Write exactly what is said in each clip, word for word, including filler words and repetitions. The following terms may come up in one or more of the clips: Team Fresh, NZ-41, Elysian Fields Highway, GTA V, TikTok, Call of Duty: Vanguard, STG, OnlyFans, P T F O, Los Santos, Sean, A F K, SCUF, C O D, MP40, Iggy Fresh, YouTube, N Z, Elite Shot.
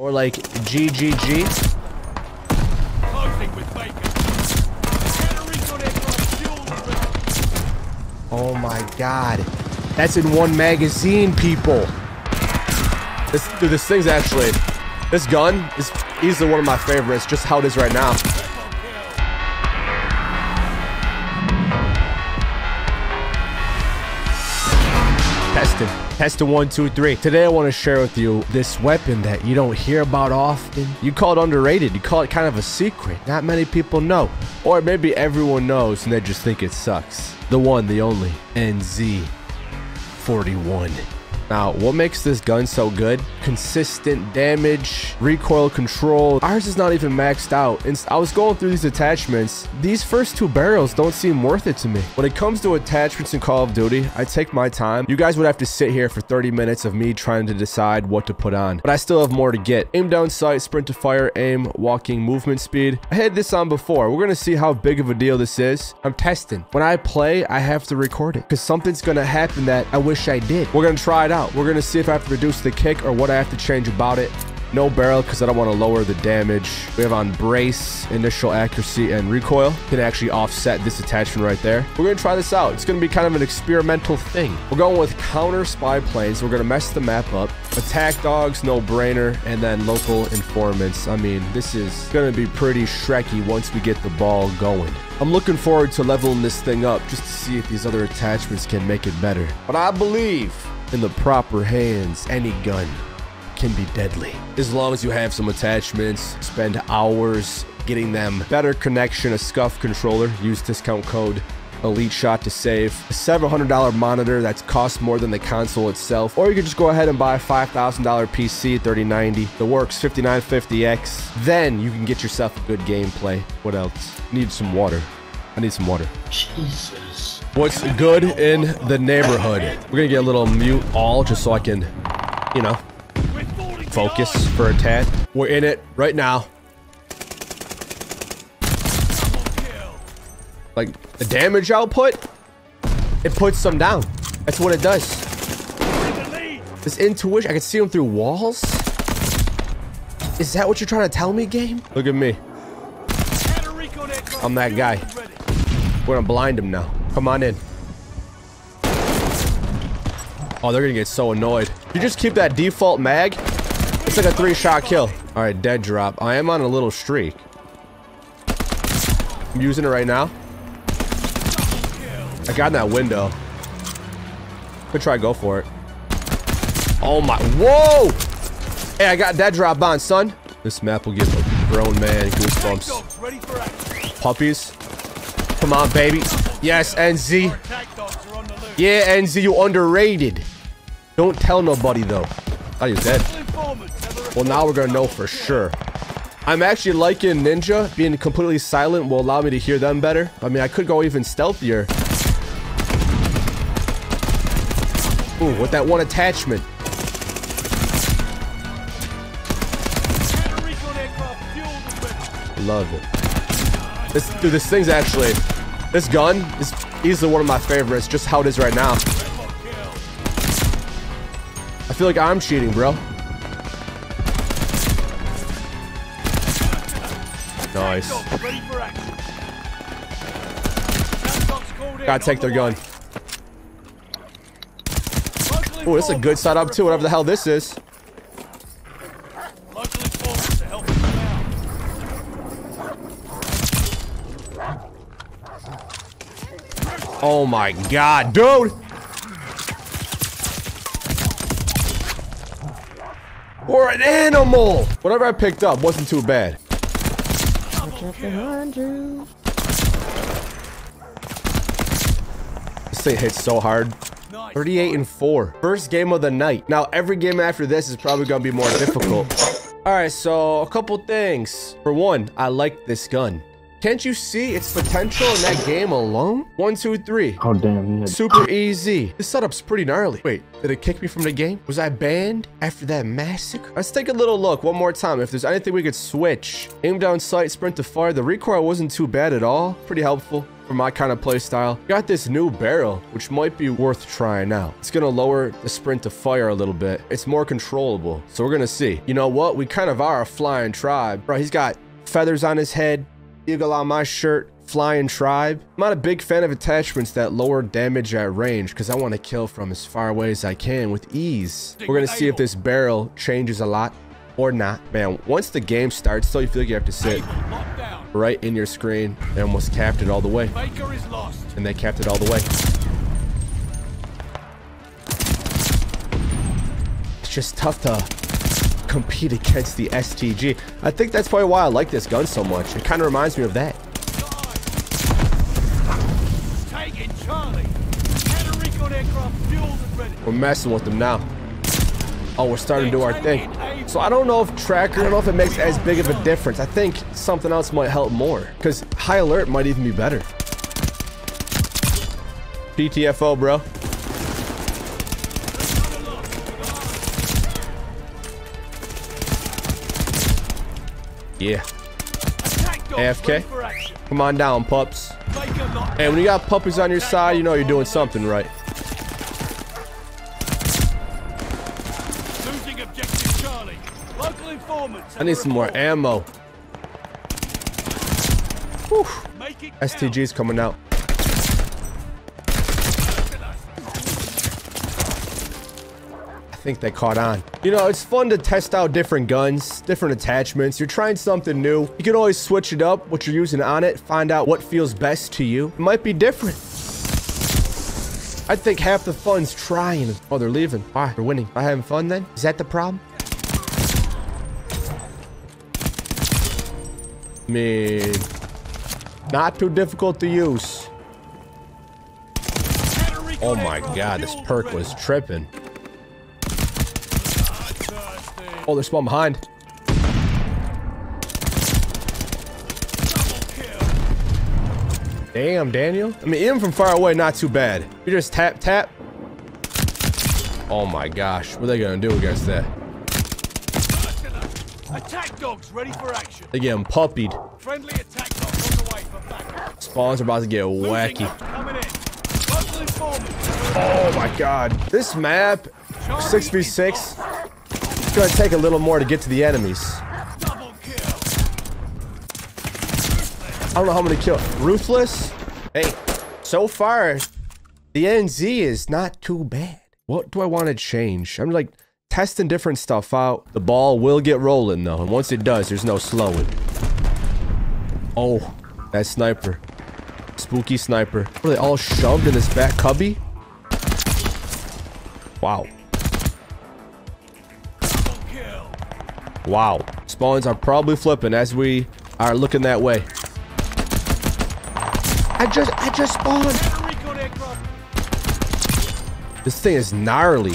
Or like G G G. Oh my god. That's in one magazine, people. This, dude, this thing's actually... This gun is easily one of my favorites, just how it is right now. Pestin. Pestin one, two, three. Today I want to share with you this weapon that you don't hear about often. You call it underrated. You call it kind of a secret. Not many people know. Or maybe everyone knows and they just think it sucks. The one, the only, N Z forty-one. Now, what makes this gun so good? Consistent damage, recoil control. Ours is not even maxed out. And I was going through these attachments. These first two barrels don't seem worth it to me. When it comes to attachments in Call of Duty, I take my time. You guys would have to sit here for thirty minutes of me trying to decide what to put on. But I still have more to get. Aim down sight, sprint to fire, aim, walking, movement speed. I had this on before. We're going to see how big of a deal this is. I'm testing. When I play, I have to record it. Because something's going to happen that I wish I did. We're going to try it out. We're gonna see if I have to reduce the kick or what I have to change about it. No barrel, because I don't want to lower the damage. We have on brace, initial accuracy, and recoil. Can actually offset this attachment right there. We're going to try this out. It's going to be kind of an experimental thing. We're going with counter spy planes. We're going to mess the map up. Attack dogs, no-brainer. And then local informants. I mean, this is going to be pretty Shrekky once we get the ball going. I'm looking forward to leveling this thing up just to see if these other attachments can make it better. But I believe in the proper hands, any gun can be deadly. As long as you have some attachments, spend hours getting them. Better connection, a SCUF controller, use discount code Elite Shot to save. A seven hundred dollar monitor that's cost more than the console itself. Or you could just go ahead and buy a five thousand dollar P C, thirty ninety. The works, fifty-nine fifty X. Then you can get yourself a good gameplay. What else? Need some water. I need some water. Jesus. What's good in the neighborhood? We're gonna get a little mute all just so I can, you know, focus for a tad. We're in it right now. Like, the damage output, it puts them down. That's what it does. This intuition, I can see them through walls. Is that what you're trying to tell me, game? Look at me. I'm that guy. We're gonna blind him now. Come on in. Oh, they're gonna get so annoyed. You just keep that default mag. It's like a three-shot kill. All right, dead drop. I am on a little streak. I'm using it right now. I got in that window. Could try to go for it. Oh my, whoa! Hey, I got dead drop on, son. This map will give a grown man goosebumps. Puppies. Come on, baby. Yes, N Z. Yeah, N Z, you underrated. Don't tell nobody, though. Oh, he's dead. Well, now we're gonna know for sure. I'm actually liking Ninja. Being completely silent will allow me to hear them better. I mean, I could go even stealthier. Ooh, with that one attachment. Love it. This, dude, this thing's actually... This gun is easily one of my favorites, just how it is right now. I feel like I'm cheating, bro. Nice. Gotta take their gun. Oh, this is a good setup too, whatever the hell this is. Oh my god, dude! Or an animal! Whatever I picked up wasn't too bad. This thing hits so hard. thirty-eight and four. First game of the night. Now, every game after this is probably gonna be more difficult. Alright, so a couple things. For one, I like this gun. Can't you see its potential in that game alone? One, two, three. Oh, damn. Yeah. Super easy. This setup's pretty gnarly. Wait, did it kick me from the game? Was I banned after that massacre? Let's take a little look one more time. If there's anything we could switch. Aim down sight, sprint to fire. The recoil wasn't too bad at all. Pretty helpful for my kind of play style. Got this new barrel, which might be worth trying out. It's going to lower the sprint to fire a little bit. It's more controllable. So we're going to see. You know what? We kind of are a flying tribe. Bro, he's got feathers on his head. Eagle on my shirt, flying tribe. I'm not a big fan of attachments that lower damage at range because I want to kill from as far away as I can with ease. We're going to see if this barrel changes a lot or not. Man, once the game starts, so you feel like you have to sit right in your screen. They almost capped it all the way. And they capped it all the way. It's just tough to compete against the S T G. I think that's probably why I like this gun so much. It kind of reminds me of that. We're messing with them now. Oh, we're starting to do our thing. So I don't know if tracker, I don't know if it makes as big of a difference. I think something else might help more because high alert might even be better. P T F O, bro. Yeah. A F K. Come on down, pups. Hey, when you got puppies on your side, you know you're doing something right. I need some more ammo. Whew. S T G's coming out. I think they caught on. You know, it's fun to test out different guns, different attachments. You're trying something new. You can always switch it up, what you're using on it, find out what feels best to you. It might be different. I think half the fun's trying. Oh, they're leaving. All right, we're winning. Am I having fun then? Is that the problem? I mean, not too difficult to use. Oh my God, this perk was tripping. Oh, there's one behind. Damn, Daniel. I mean, even from far away, not too bad. You just tap, tap. Oh my gosh, what are they gonna do against that? Attack dogs ready for action. They getting puppied. Friendly attack dogs on the way for backup. Spawns are about to get wacky. Oh my God, this map, six v six. It's gonna take a little more to get to the enemies. I don't know how many kills. Ruthless? Hey, so far, the N Z is not too bad. What do I want to change? I'm like testing different stuff out. The ball will get rolling though, and once it does, there's no slowing. Oh, that sniper. Spooky sniper. Were they all shoved in this back cubby? Wow. Wow, spawns are probably flipping as we are looking that way. I just, I just spawned. This thing is gnarly.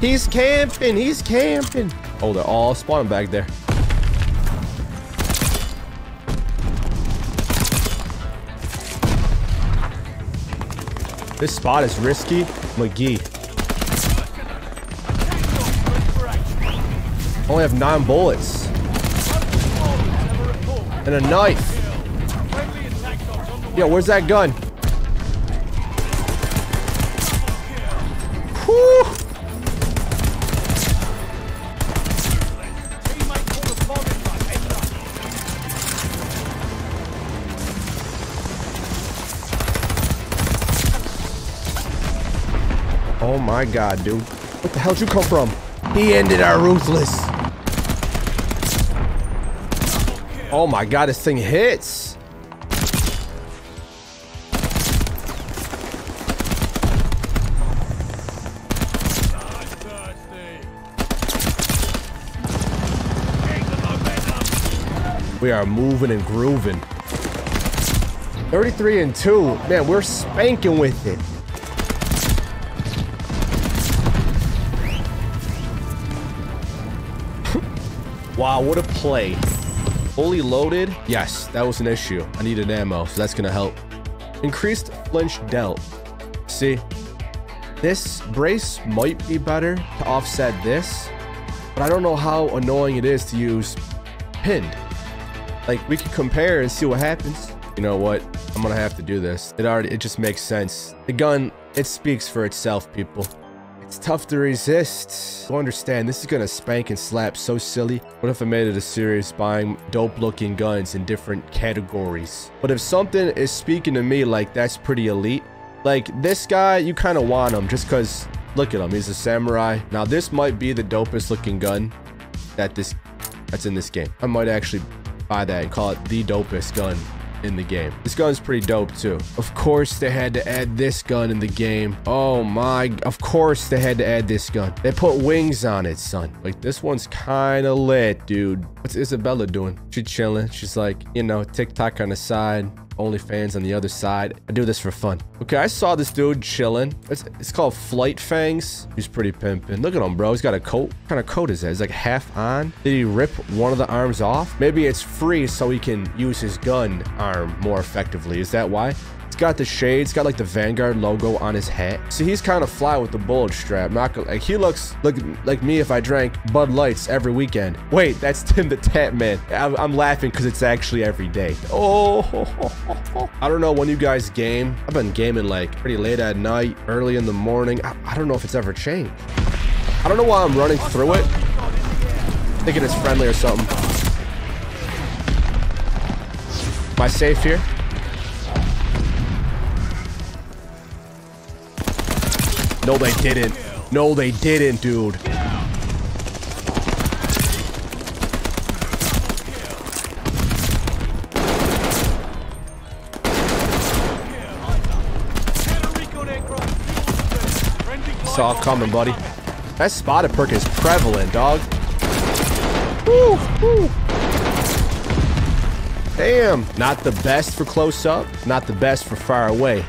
He's camping, he's camping. Oh, they're all spawning back there. This spot is risky, McGee. Only have nine bullets and a knife. Yeah, where's that gun? Whew. Oh my God, dude! What the hell did you come from? He ended our ruthless. Oh my God, this thing hits. We are moving and grooving. thirty-three and two. Man, we're spanking with it. Wow, what a play. Fully loaded. Yes, that was an issue. I needed ammo, so that's going to help. Increased flinch delt. See? This brace might be better to offset this, but I don't know how annoying it is to use pinned. Like, we can compare and see what happens. You know what? I'm going to have to do this. It already, it just makes sense. The gun, it speaks for itself, people. It's tough to resist. I understand, this is going to spank and slap so silly. What if I made it a series buying dope-looking guns in different categories? But if something is speaking to me like that's pretty elite, like this guy, you kind of want him just because, look at him, he's a samurai. Now, this might be the dopest-looking gun that this that's in this game. I might actually buy that and call it the dopest gun in the game. This gun's pretty dope too. Of course they had to add this gun in the game. Oh my, of course they had to add this gun. They put wings on it, son. Like, this one's kind of lit, dude. What's Isabella doing? She's chilling. She's like, you know, TikTok on the side, OnlyFans on the other side. I do this for fun. Okay, I saw this dude chilling. It's, it's called Flight Fangs. He's pretty pimping. Look at him, bro. He's got a coat. What kind of coat is that? It's like half on. Did he rip one of the arms off? Maybe it's free so he can use his gun arm more effectively. Is that why? It's got the shades. It's got like the Vanguard logo on his hat. See, he's kind of fly with the bulge strap. Not like he looks like, like me if I drank Bud Lights every weekend. Wait, that's Tim the Tap Man. I'm, I'm laughing because it's actually every day. Oh, ho, ho, ho, ho. I don't know when you guys game. I've been gaming like pretty late at night, early in the morning. I, I don't know if it's ever changed. I don't know why I'm running through it, thinking it's friendly or something. Am I safe here? No, they didn't. No, they didn't, dude. Saw it coming, buddy. That spotted perk is prevalent, dog. Woo, woo. Damn. Not the best for close up. Not the best for far away.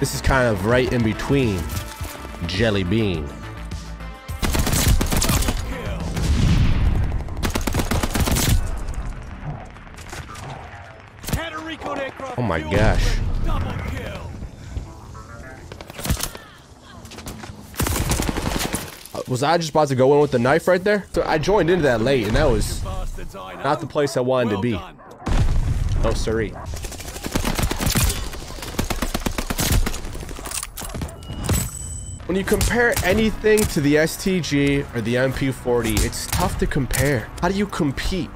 This is kind of right in between. Jelly bean. Oh my gosh. Was I just about to go in with the knife right there? So I joined into that late and that was not the place I wanted to be. No siree. When you compare anything to the S T G or the M P forty, it's tough to compare. How do you compete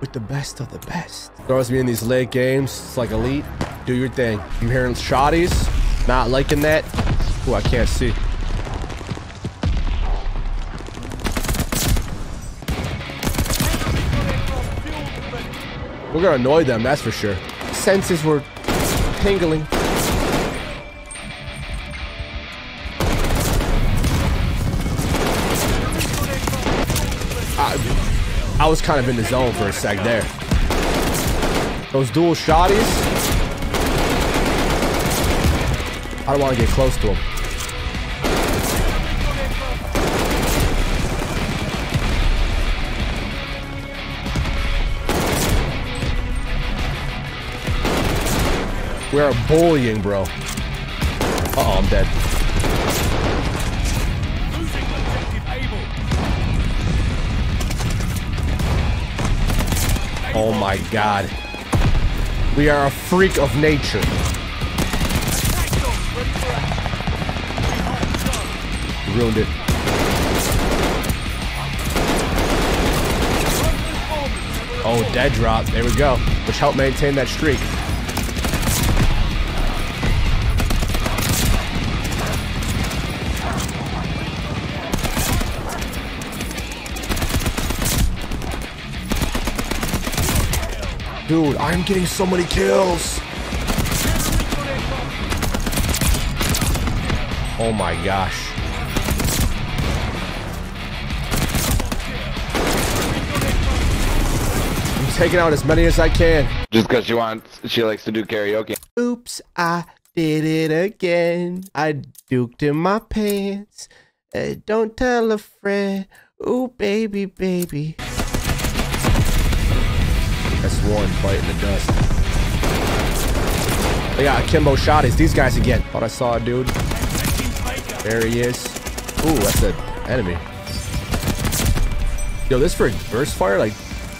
with the best of the best? Throws me in these late games. It's like elite. Do your thing. I'm hearing shotties. Not liking that. Ooh, I can't see. We're gonna annoy them, that's for sure. Senses were tingling. I was kind of in the zone for a sec there. Those dual shotties. I don't want to get close to them. We are bullying, bro. Uh-oh, I'm dead. Oh my god. We are a freak of nature. Ruined it. Oh, dead drop. There we go. Which helped maintain that streak. Dude, I'm getting so many kills. Oh my gosh. I'm taking out as many as I can. Just because she wants, she likes to do karaoke. Oops, I did it again. I duked in my pants. Uh, don't tell a friend. Ooh, baby, baby. a sworn fight in the dust. They got akimbo shot. It's these guys again. Thought I saw a dude. There he is. Ooh, that's an enemy. Yo, this for burst fire? Like,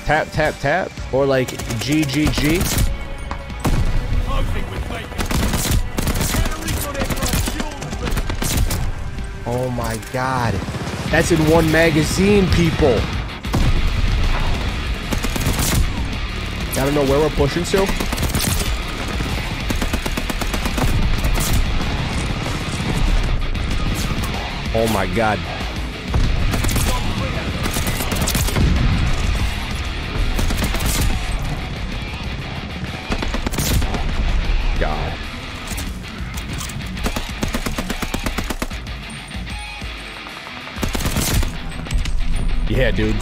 tap, tap, tap? Or like, G G G? Oh my god. That's in one magazine, people. I don't know where we're pushing to. Oh my god. God. Yeah, dude.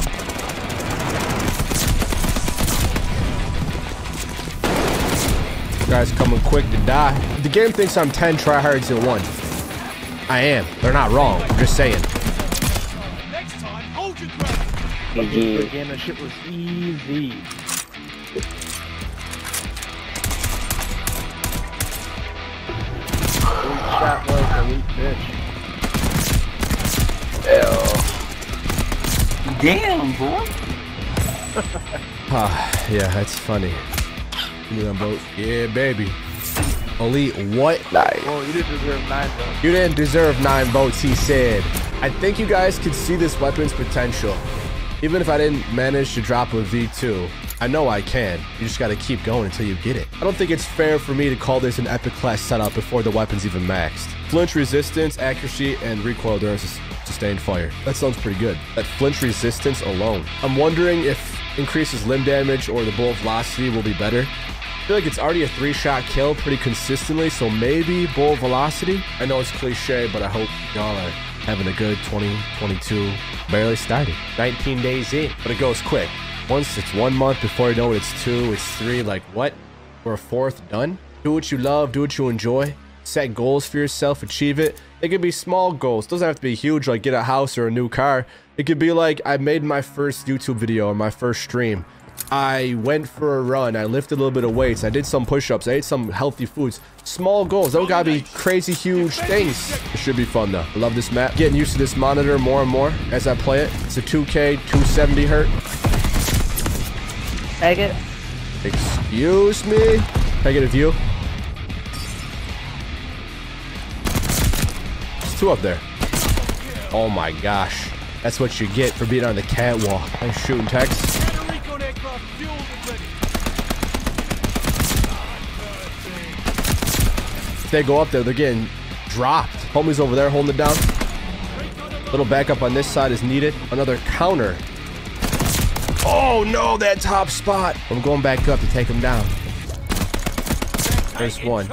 Guys coming quick to die. The game thinks I'm ten tryhards in one. I am. They're not wrong. I'm just saying. Next time, hold your breath. Again, that shit was easy. Shot was a weak bitch. Ew. Damn, boy. Ah, yeah, that's funny. Give me that boat. Yeah, baby. Elite, what? Nice. Well, you didn't deserve nine boats. You didn't deserve nine boats, he said. I think you guys could see this weapon's potential. Even if I didn't manage to drop a V two, I know I can. You just gotta keep going until you get it. I don't think it's fair for me to call this an epic class setup before the weapon's even maxed. Flinch resistance, accuracy, and recoil during sustained fire. That sounds pretty good. That flinch resistance alone. I'm wondering if increases limb damage or the bullet velocity will be better. I feel like it's already a three-shot kill pretty consistently, so maybe bullet velocity? I know it's cliche, but I hope y'all are having a good twenty twenty-two. Barely started. nineteen days in, but it goes quick. Once it's one month, before you know it, it's two, it's three, like what? We're a fourth done? Do what you love, do what you enjoy. Set goals for yourself, achieve it. It could be small goals. It doesn't have to be huge, like get a house or a new car. It could be like, I made my first YouTube video or my first stream. I went for a run. I lifted a little bit of weights. I did some push-ups. I ate some healthy foods. Small goals. Don't gotta be crazy, huge things. It should be fun, though. I love this map. Getting used to this monitor more and more as I play it. It's a two K, two seventy hertz. Take it. Excuse me. Can I get a view? Two up there. Oh my gosh. That's what you get for being on the catwalk. I'm shooting text. If they go up there, they're getting dropped. Homies over there holding it down. Little backup on this side is needed. Another counter. Oh no, that top spot. I'm going back up to take him down. There's one.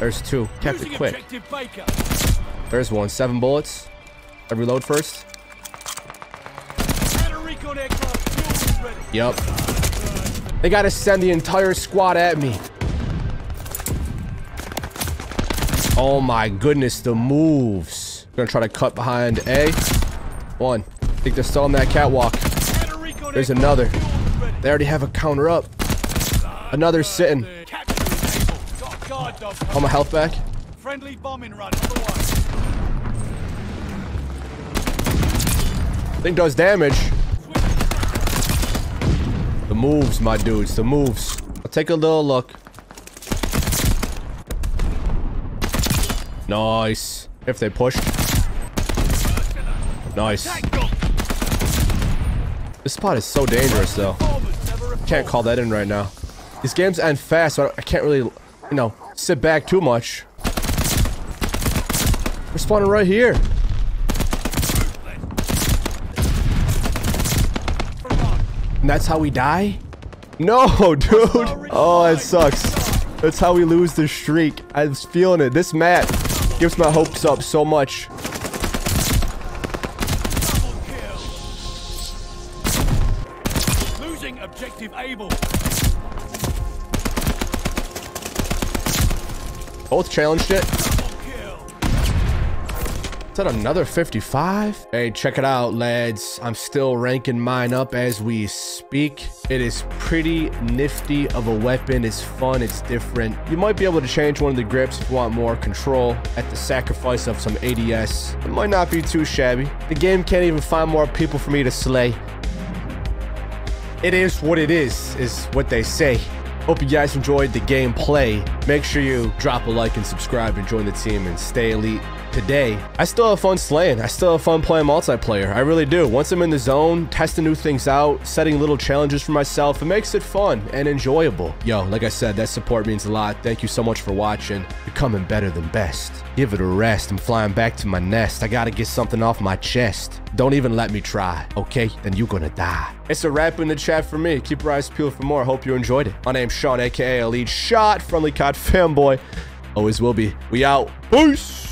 There's two. Kept it quick. There's one. Seven bullets. I reload first. Yup. They gotta send the entire squad at me. Oh my goodness, the moves. Gonna try to cut behind A. One. I think they're still on that catwalk. There's another. They already have a counter up. Another sitting. On my health back. Friendly bombing run. Thing does damage. The moves, my dudes. The moves. I'll take a little look. Nice. If they push. Nice. This spot is so dangerous, though. Can't call that in right now. These games end fast, so I can't really, you know, sit back too much. We're spawning right here. And that's how we die? No, dude. Oh, it sucks. That's how we lose the streak. I was feeling it. This map gives my hopes up so much. Losing objective Able. Both challenged it. Is that another fifty-five? Hey, check it out, lads. I'm still ranking mine up as we speak. It is pretty nifty of a weapon. It's fun. It's different. You might be able to change one of the grips if you want more control at the sacrifice of some A D S. It might not be too shabby. The game can't even find more people for me to slay. It is what it is, is what they say. Hope you guys enjoyed the gameplay. Make sure you drop a like and subscribe and join the team and stay elite today. I still have fun slaying. I still have fun playing multiplayer. I really do. Once I'm in the zone, testing new things out, setting little challenges for myself, it makes it fun and enjoyable. Yo, like I said, that support means a lot. Thank you so much for watching. Becoming better than best. Give it a rest. I'm flying back to my nest. I gotta get something off my chest. Don't even let me try, okay? Then you're gonna die. It's a wrap in the chat for me. Keep your eyes peeled for more. Hope you enjoyed it. My name's Sean, aka Elite Shot, friendly C O D fanboy. Always will be. We out. Peace!